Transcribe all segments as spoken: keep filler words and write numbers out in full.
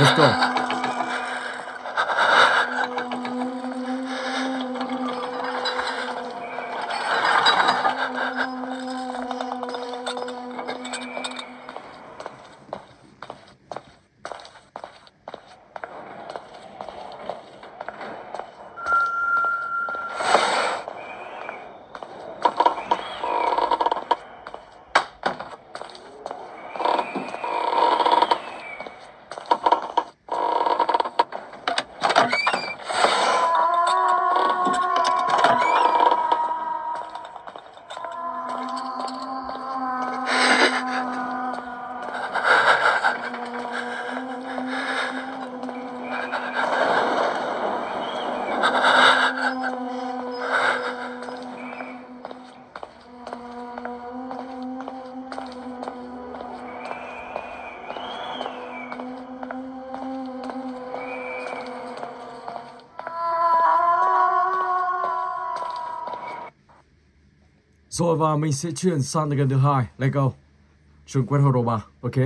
Let's go. Rồi và mình sẽ chuyển sang gần thứ hai. Let's go. Troll Quest Horror ba. Ok.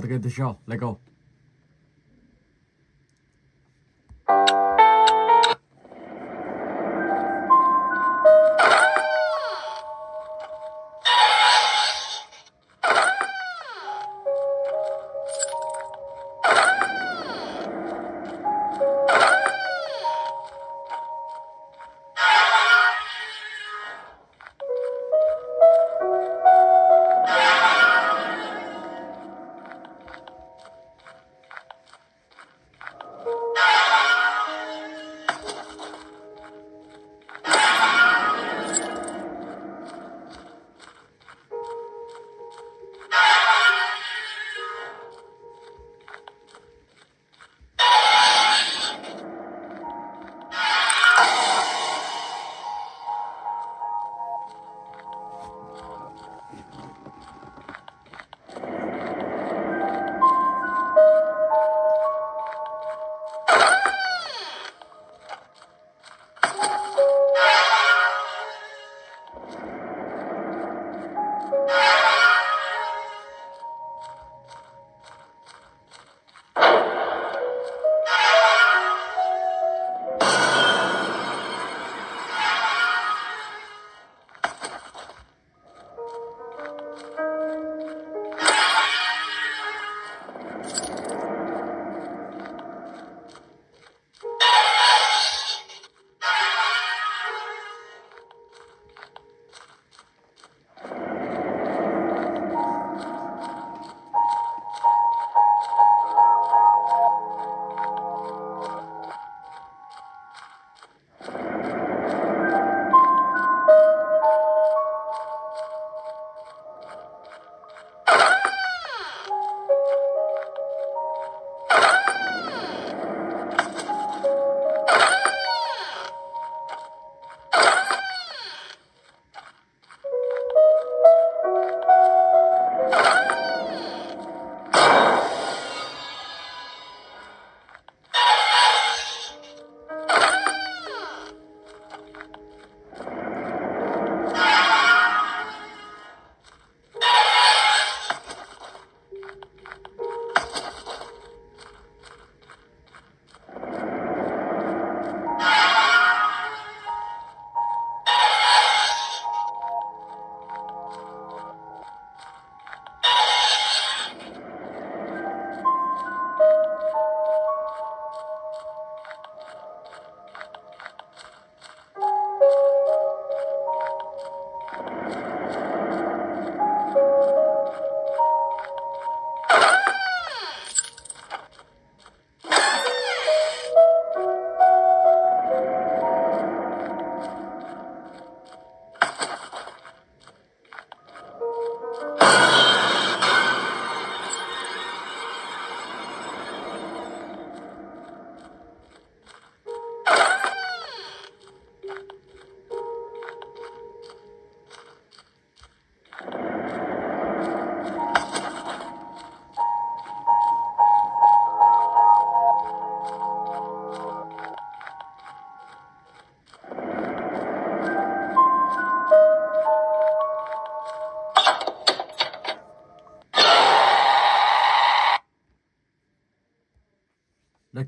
I'll give it a shot. Let's go. Let's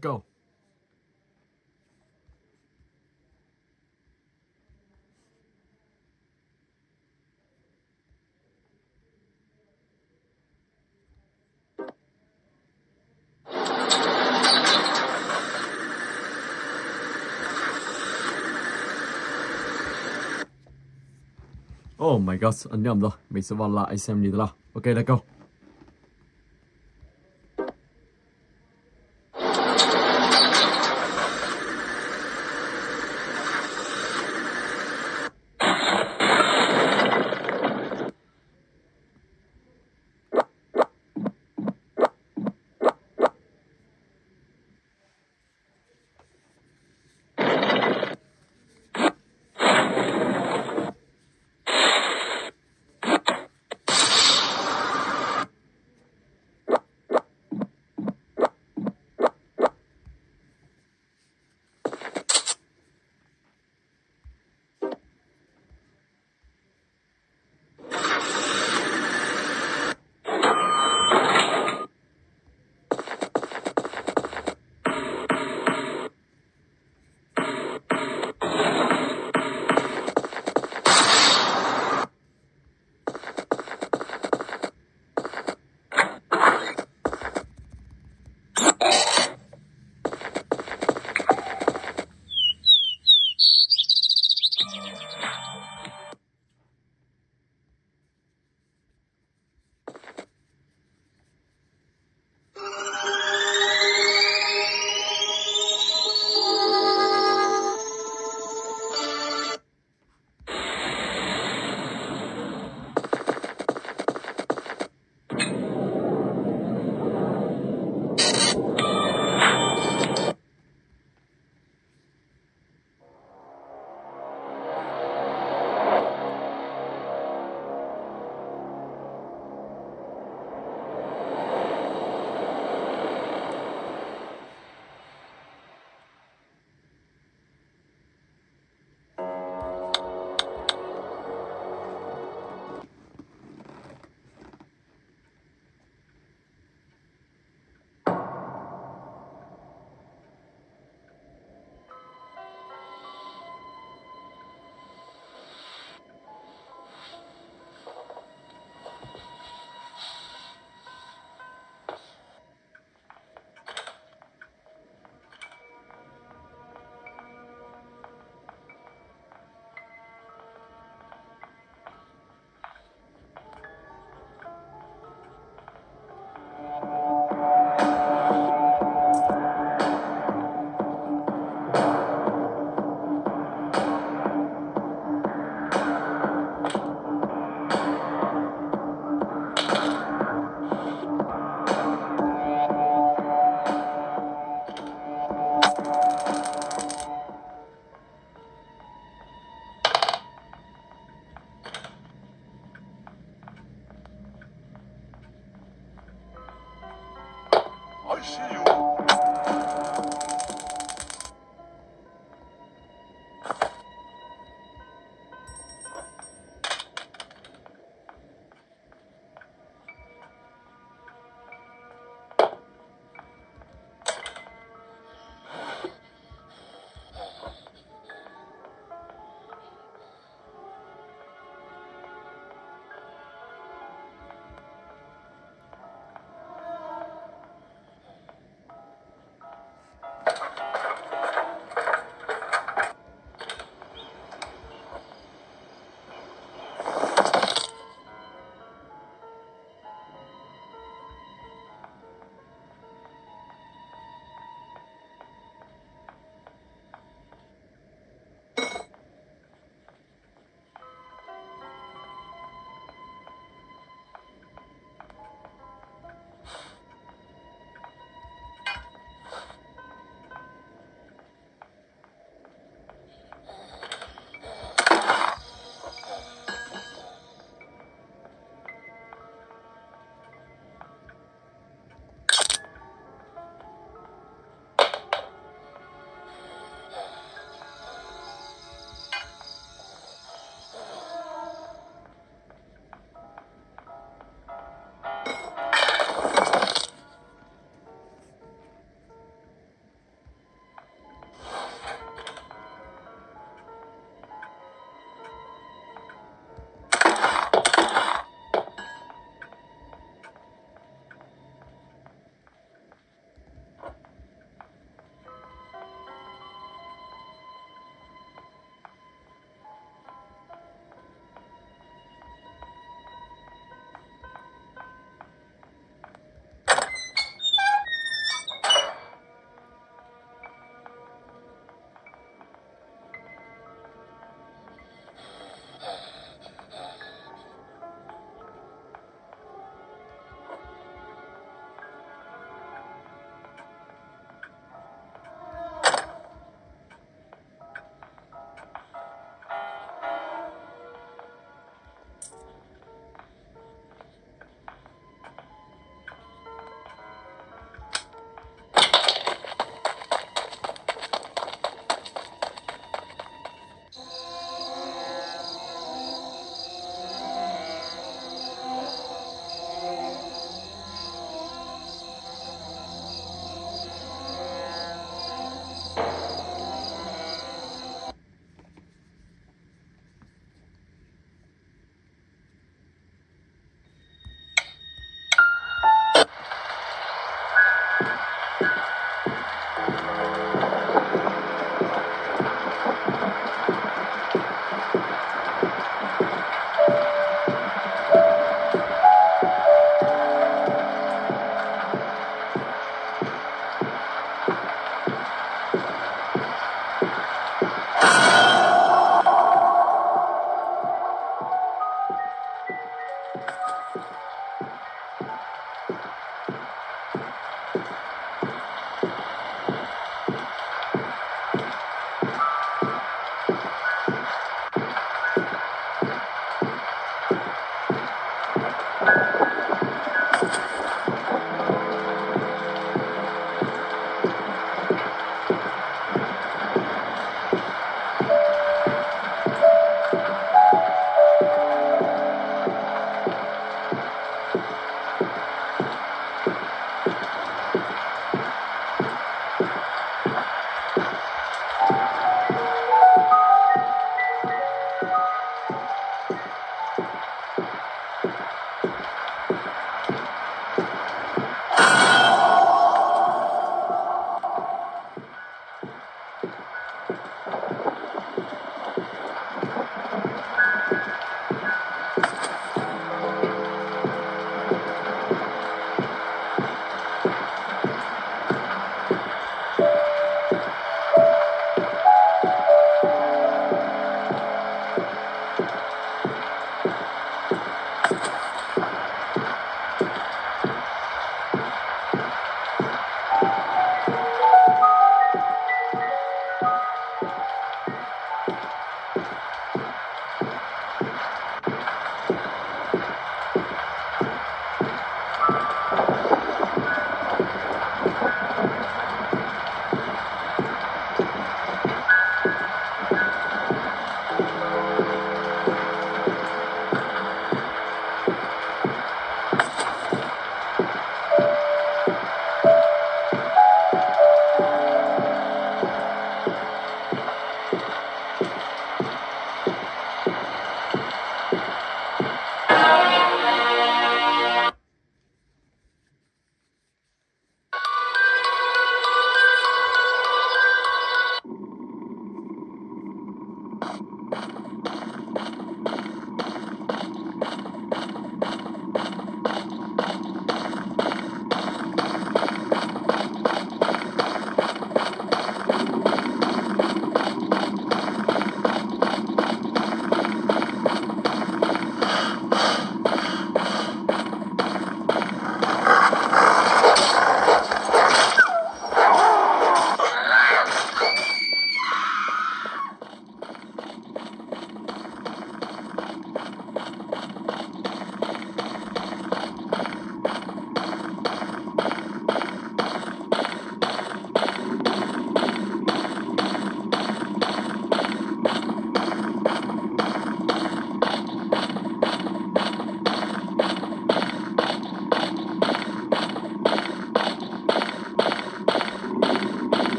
go. Oh my god, anh nhầm rồi. Mình sẽ vào lại xem như thế nào. Ok, let's go.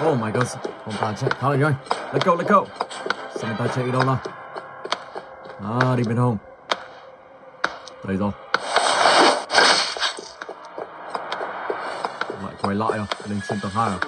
Oh my god, con ta chạy khá là nhanh. Let's go, let's go. Xem ta chạy đâu nào. À, đi bên hông. Đây rồi. Lại quay lại rồi, lên trên tầng hai rồi.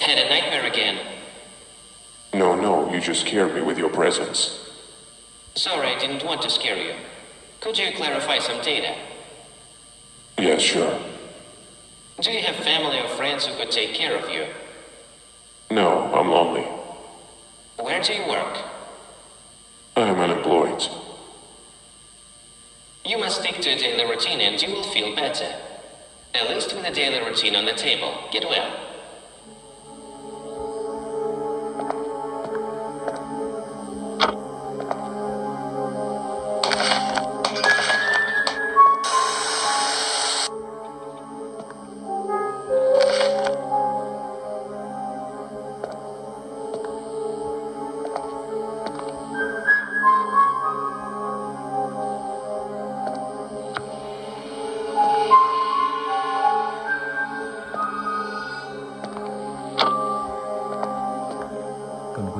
Had a nightmare again. No, no, you just scared me with your presence. Sorry, I didn't want to scare you. Could you clarify some data? Yes, sure. Do you have family or friends who could take care of you? No, I'm lonely. Where do you work? I'm unemployed. You must stick to a daily routine and you will feel better. At least with a daily routine on the table. Get well.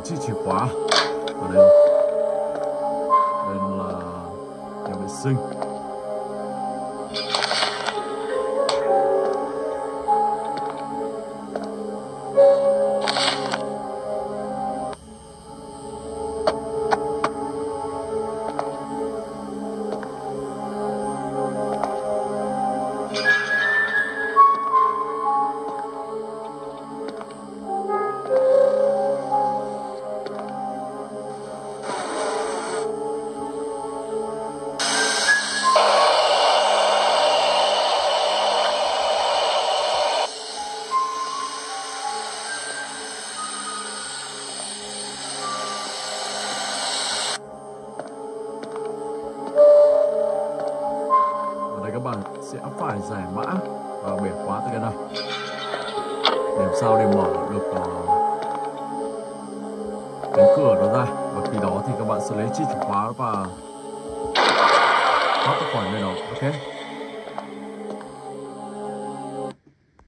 Chiếc chìa khóa ở đây, đây là nhà vệ sinh. Sẽ phải giải mã và bẻ khóa từ cái này để làm sao để mở được cánh cửa nó ra, và khi đó thì các bạn sẽ lấy chiếc chìa khóa và thoát ra khỏi nơi đó. Ok.